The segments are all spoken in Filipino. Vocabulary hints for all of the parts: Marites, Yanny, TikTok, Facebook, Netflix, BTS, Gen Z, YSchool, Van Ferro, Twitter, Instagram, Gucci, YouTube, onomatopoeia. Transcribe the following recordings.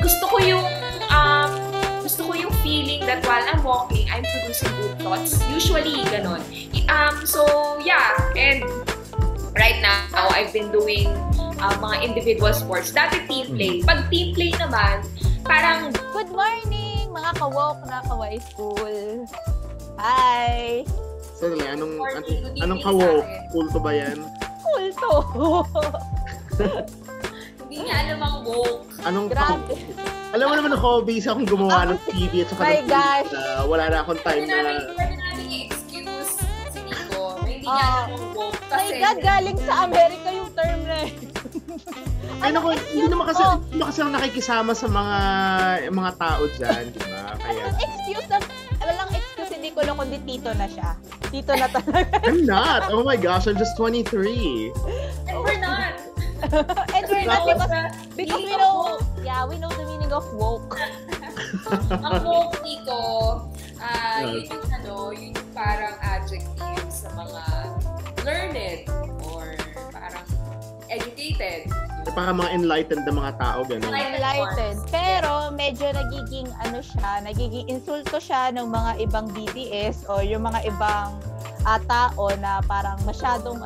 Gusto ko yung feeling that while I'm walking, I'm producing good thoughts. Usually, ganon. So, yeah. And right now, I've been doing mga individual sports. Dati team play. Pag team play naman, parang, good morning, mga ka-walk na ka-YSchool. Hi! So, anong ka-walk? Kulto ba yan? Kulto! Hindi niya alam ang woke. Grabe. Alam mo naman ako, busy akong gumawa ng TV at saka ng TV. Wala na akong time na... Pwede namin i-excuse si Nico. Hindi niya alam ang woke. My God, galing sa Amerika yung term na eh. Ay naku, hindi naman kasi lang nakikisama sa mga tao dyan, di ba? Kaya... Wala lang excuse, hindi ko lang kundi tito na siya. Tito na talaga. I'm not! Oh my gosh, I'm just 23. And we're not! And we're not because we know, yeah, we know the meaning of woke. Ang woke nito, yun yung parang adjective sa mga learned or parang educated. Parang mga enlightened na mga tao, gano'n. Enlightened. Pero medyo nagiging insulto siya ng mga ibang BTS o yung mga ibang tao na parang masyadong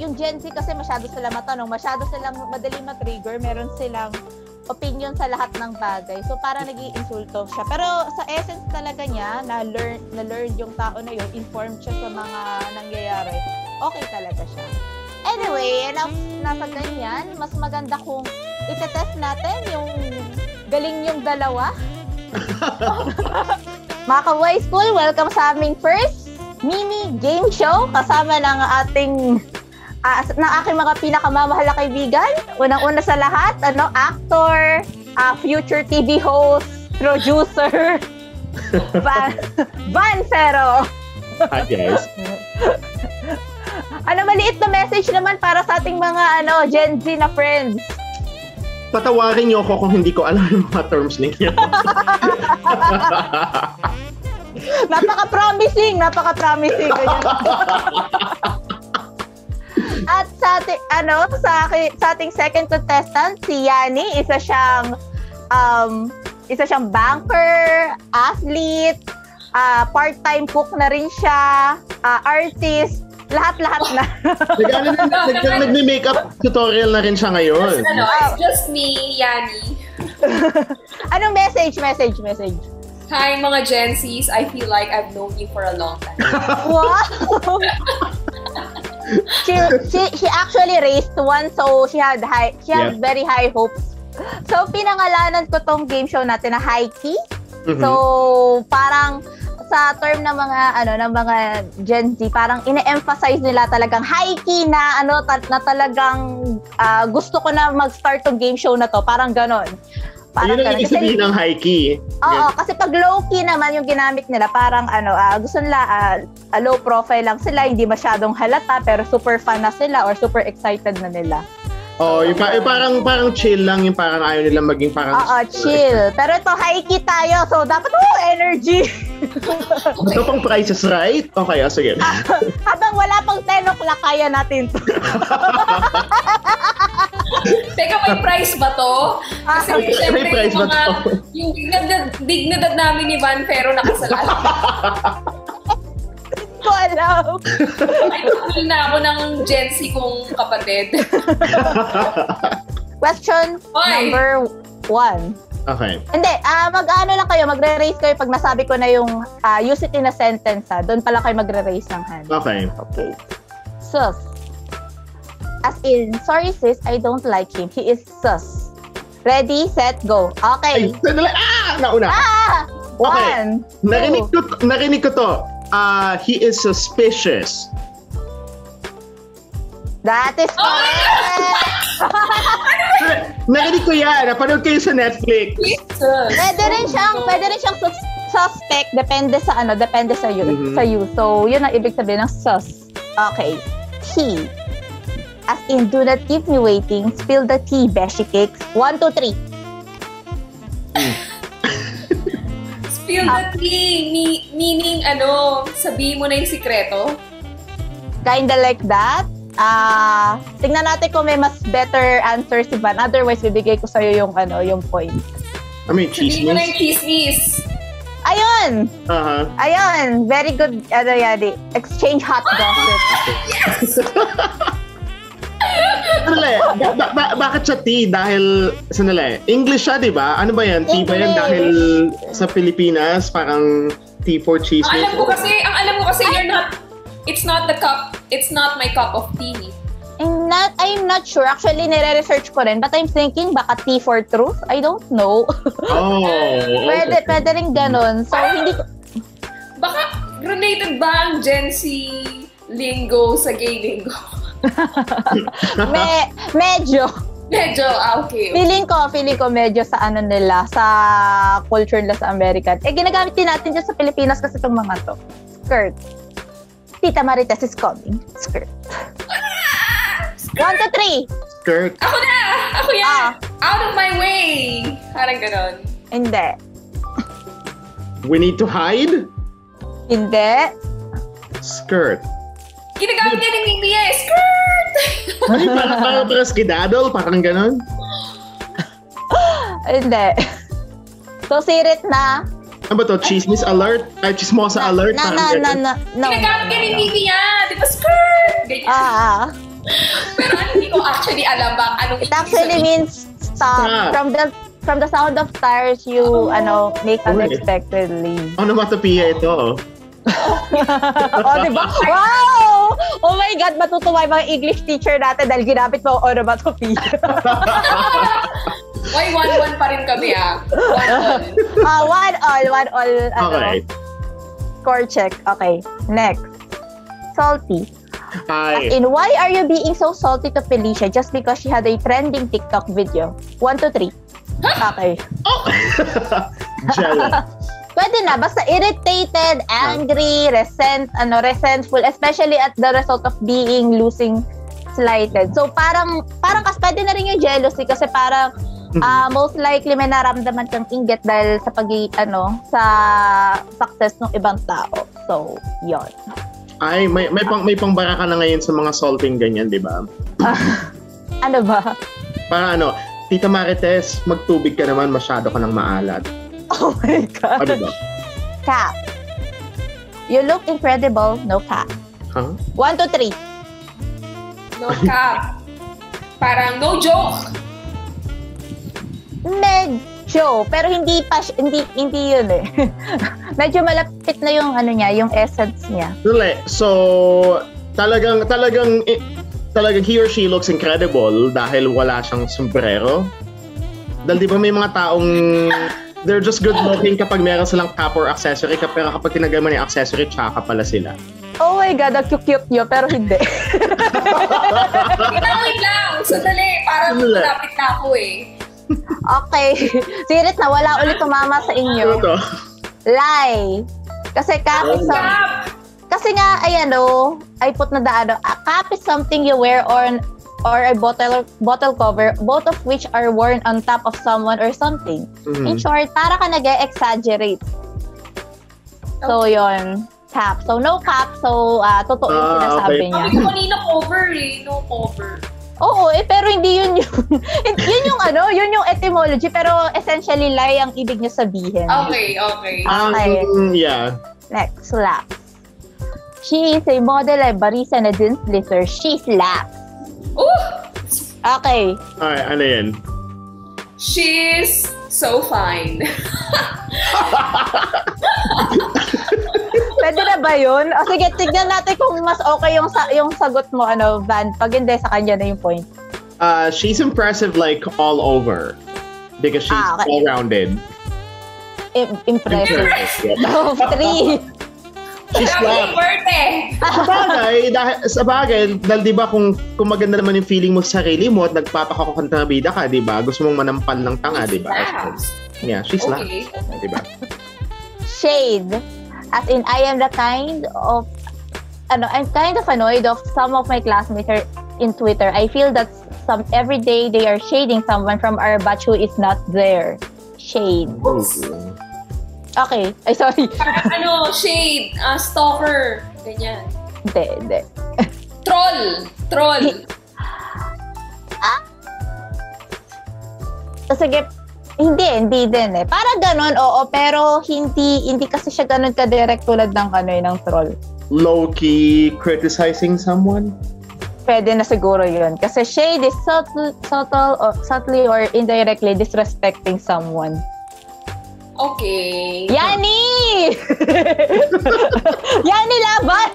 yung Gen Z kasi masyado silang matanong, masyado silang madaling matrigger, meron silang opinion sa lahat ng bagay. So parang nag-iinsulto siya. Pero sa essence talaga niya, na-learn yung tao na yun, informed siya sa mga nangyayari. Okay talaga siya. Anyway, enough na sa ganyan, mas maganda kung itetest natin yung galing yung dalawa. Mga ka-YSchool, welcome sa aming first mini game show kasama ng aking mga pinakamamahal na kaibigan. Unang-una sa lahat, actor, future TV host, producer, Van Ferro. Hi guys. Maliit na message naman para sa ating mga Gen Z na friends. Patawarin niyo ako kung hindi ko alam yung mga terms ninyo. Napaka-promising. At sa ating second contestant, si Yanny, isa siyang banker, athlete, part-time cook na rin siya, artist, lahat-lahat na. Nagme-makeup tutorial na rin siya ngayon. It's just me, Yanny. Anong message? Hi, mga Gen Z's. I feel like I've known you for a long time. Wow! she actually raised one, so she had very high hopes. So, pinangalanan ko tong game show natin na High Key. Mm-hmm. So, parang sa term ng mga Gen Z, parang ine-emphasize nila talagang high key na na talagang gusto ko na mag-start tong game show na to. Parang ganon. Parang yun ang ibig sabihin ng high key. Oo, kasi pag low key naman yung ginamit nila, parang gusto nila low profile lang sila, hindi masyadong halata, pero super fan na sila or super excited na nila. Oo, parang chill lang, yung parang ayaw nila maging parang... Oo, chill. Pero ito, high key tayo, so dapat energy! Gusto pang prices right? Okay, sige. Habang wala pang 10 o'clock, kaya natin ito. Teka, may price ba to? Kasi may price ba to? Yung dignidad namin ni Van Ferro nakasalala. Hindi ko alam. Ay, cool na ako ng Gen Z kong kapatid. Question number 1. Okay. Hindi, lang kayo, magre-raise kayo pag nasabi ko na yung use it in a sentence ha. Doon pala kayo magre-raise ng hand. Okay. Sus. As in, sorry sis, I don't like him. He is sus. Ready, set, go. Okay. Nauna. Okay. One, narinig ko to. He is suspicious. That is correct! Narinig ko yan. Napanood kayo sa Netflix. Pwede rin siyang suspect. Depende sa you. Mm-hmm. Sa you. So, yun ang ibig sabihin ng sus. Okay. He. As in, do not keep me waiting. Spill the tea, Beshi Cakes. 1, 2, 3. Spill the tea. Meaning, sabihin mo na yung sikreto? Kinda like that. tingnan natin kung may mas better answer si Van. Otherwise, bibigay ko sa'yo yung, ano, yung point. I mean, chismis? Sabihin mo na yung chismis. Ayun! Uh-huh. Ayun! Very good, ano, Yanny. Exchange hot gossip. Yes! Bakit siya T? Dahil, sanala eh, English siya, di ba? Ano ba yan? T ba yan? Dahil sa Pilipinas, parang T for chismis. Ang alam ko kasi, you're not, it's not my cup of tea. I'm not sure. Actually, nire-research ko rin. But I'm thinking, baka T for truth? I don't know. Oh. Pwede rin ganun. So, hindi ko... Baka related ba ang Gen Z lingo sa gay lingo? Medyo, okay. Feeling ko medyo sa ano nila, sa culture nila sa American. Eh, ginagamit din natin dyan sa Pilipinas kasi itong mga to. Skirt. Tita Marites is coming. Skirt. 1, 2, 3. Skirt. Ako yan. Out of my way. Parang ganon. Hindi. We need to hide? Hindi. Skirt. Ginagamit niya ng Mia. Skirt! Ay, parang traskidadol. Parang ganon. Hindi. So, sirit na. Ano ba to? Chismis alert? Ay, chismosa alert? No. Ginagamit niya ng Mia. Di ba? Skirt! Ganyan. Pero hindi ko actually alam ba anong it actually means stop. From the sound of tires you make unexpectedly. Onomatopoeia ito. Oh, diba? Wow! Oh my God, matutuwa yung mga English teacher natin dahil ginamit mo ang onomatopoeia. Why 1-1 pa rin kami ah? 1-1. 1-all. Okay. Score check. Okay. Next. Salty. Hi. As in, why are you being so salty to Felicia just because she had a trending TikTok video? 1, 2, 3. Huh? Okay. Oh. Jealous. Pwede na, basta irritated, angry, resentful, especially at the result of losing, slighted. So parang kasi pwede na rin yung jealousy kasi parang most likely may naramdaman kang inggit dahil sa sa success ng ibang tao. So, yon. Ay, may pangbara ka na ngayon sa mga salting ganyan, di ba? Ano ba? Para ano, Tita Marites, magtubig ka naman, masyado ka ng maalat. Oh my God. Ano ba? Cap. You look incredible, no cap. Huh? 1, 2, 3. No cap. Parang no joke. Medyo, pero hindi yun eh. Medyo malapit na yung ano niya, yung essence niya. So, talagang he or she looks incredible dahil wala siyang sombrero. Dahil di ba may mga taong they're just good looking kapag meron silang cap or accessory, pero kapag tinagay mo na yung accessory, tsaka pala sila. Oh my God, ang cute-cute nyo, pero hindi. Wait lang, sandali, parang malapit na ako eh. Okay. Sirit na, wala ulit tumama sa inyo. Lie. Kasi cap is something. Kasi nga, ayan o, I put na daano. A cap is something you wear on or a bottle cover, both of which are worn on top of someone or something. In short, para ka nag-exaggerate. So, yon. Cap. So, no cap. So, totoo yung sinasabi niya. Sabi ko kanina cover eh. No cover. Oo, eh, pero hindi yun yung etymology, pero essentially lie ang ibig niya sabihin. Okay. Yeah. Next, slaps. She is a model at barista na din slitter. She slaps. Ooh! Okay. Alright, ano yan? She's so fine. Pwede na ba yun? O sige, tignan natin kung mas okay yung sagot mo, Van. Pag hindi, sa kanya na yung point. She's impressive like all over. Because she's all-rounded. Impressive. No, 3. She's not. Sabagay, dahil di ba kung maganda naman yung feeling mo sa sarili mo at nagpapakakontrabida ka, di ba? Gusto mong manampal ng tanga, di ba? Yeah, she's not. Di ba? Shade. As in, I am the kind of, I'm kind of annoyed of some of my classmates in Twitter. I feel that every day they are shading someone from our batch who is not there. Shade. Okay. Ay, sorry. Shade. Stalker. Ganyan. Hindi. Troll. Troll. Ah? Sige, hindi din eh. Para ganun, oo, pero hindi kasi siya ganun ka-direct tulad ng ng troll. Low-key criticizing someone? Pwede na siguro yun. Kasi shade is subtly or indirectly disrespecting someone. Okay. Yanny! Yanny, laban!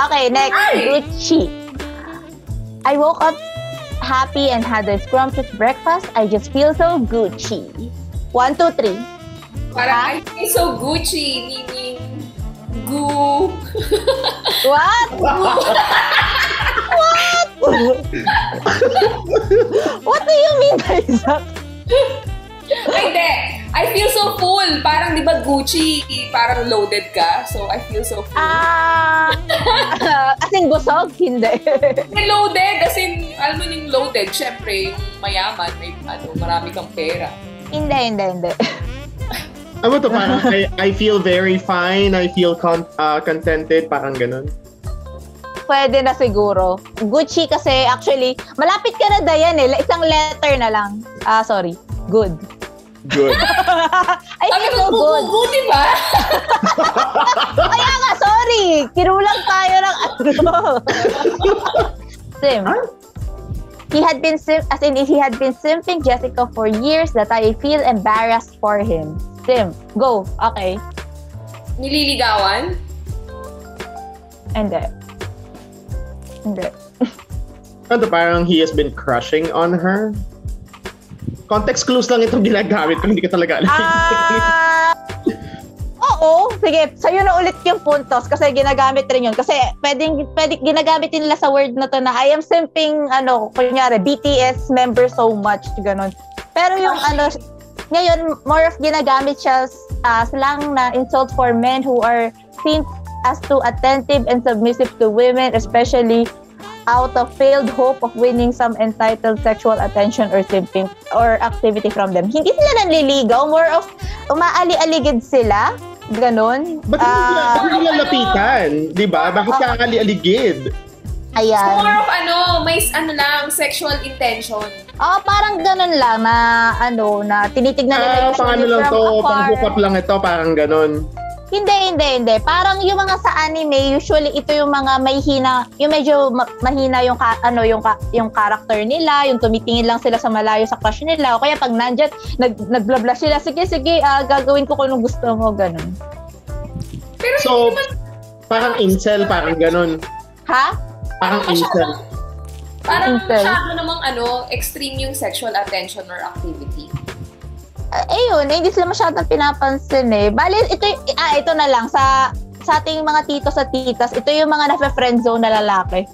Okay, next. Gucci. I woke up happy and had a scrumptious breakfast. I just feel so Gucci. 1, 2, 3. Parang I feel so Gucci, meaning goo. What? What? What do you mean by that? Hindi. I feel so full. Parang di ba Gucci, parang loaded ka. So, I feel so full. As in busog? Hindi. Loaded. As in, alam mo yung loaded. Siyempre, yung mayaman, may marami kang pera. Hindi. Ano to? Parang, I feel very fine. I feel contented. Parang ganun. Pwede na siguro. Gucci kasi, actually, malapit ka na Dayan eh. Isang letter na lang. Sorry. Good. I feel so good. Good, diba? Kaya nga, sorry. Kinulang tayo ng ano. Sim. Huh? He had been simping Jessica for years that I feel embarrassed for him. Sim, go. Okay. Nililigawan? Hindi. Ano, parang he has been crushing on her? Context clues lang itong ginagamit ko, hindi ka talaga alam. Oo, sige, sa'yo na ulit yung puntos kasi ginagamit rin yun. Kasi pwedeng ginagamit nila sa word na to na I am simping, kunyari, BTS member so much, ganun. Pero yung ngayon, more of ginagamit siya slang na insult for men who are seen as too attentive and submissive to women, especially out of failed hope of winning some entitled sexual attention or simping or activity from them. Hindi sila nanliligaw, more of umaali-aligid sila, ganun. Bakit hindi nila lapitan, di ba? Bakit siya aali-aligid? Ayan. It's more of may sexual intention. Oh, parang ganun lang na tinitignan nila yung paano lang to, pang-hook-up lang ito, parang ganun. Hindi. Parang yung mga sa anime, usually ito yung mga may hina, yung medyo mahina yung character nila, yung tumitingin lang sila sa malayo sa crush nila. O kaya pag nandiyan, nagblabla sila, sige, gagawin ko kung gusto mo, ganun. Pero so, parang incel, parang ganun. Ha? Parang incel. Parang masyado namang extreme yung sexual attention or activity. Ayun, hindi sila masyadong pinapansin eh. Bale, ito na lang. Sa ating mga titos at titas, ito yung mga nafe-friendzone na lalaki.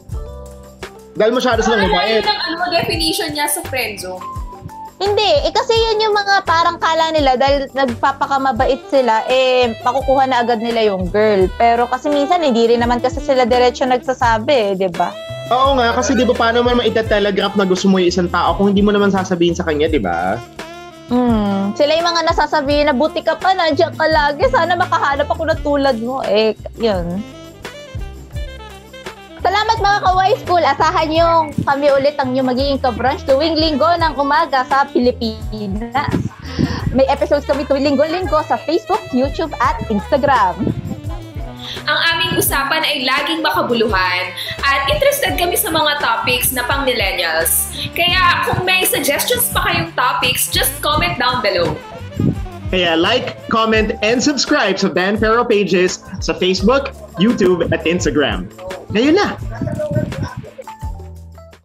Dahil masyado silang mabait. Ano definition niya sa friendzone? Hindi. Kasi yan yung mga parang kala nila dahil nagpapakamabait sila, makukuha na agad nila yung girl. Pero kasi minsan, hindi rin naman kasi sila diretso nagsasabi eh, di ba? Oo nga, kasi di ba paano man maita-telegraph na gusto mo yung isang tao kung hindi mo naman sasabihin sa kanya, di ba? Sila yung mga nasasabihin na buti ka pa, nandiyan ka lagi, sana makahanap ako na tulad mo. Eh, yun. Salamat mga ka-YSchool. Asahan nyo kami ulit ang inyong magiging ka-brunch tuwing linggo ng umaga sa Pilipinas. May episodes kami tuwing linggo-linggo sa Facebook, YouTube at Instagram. Ang aming usapan ay laging makabuluhan at interested kami sa mga topics na pang millennials. Kaya kung may suggestions pa kayong topics, just comment down below. Kaya like, comment, and subscribe sa Van Ferro pages sa Facebook, YouTube, at Instagram. Ngayon na!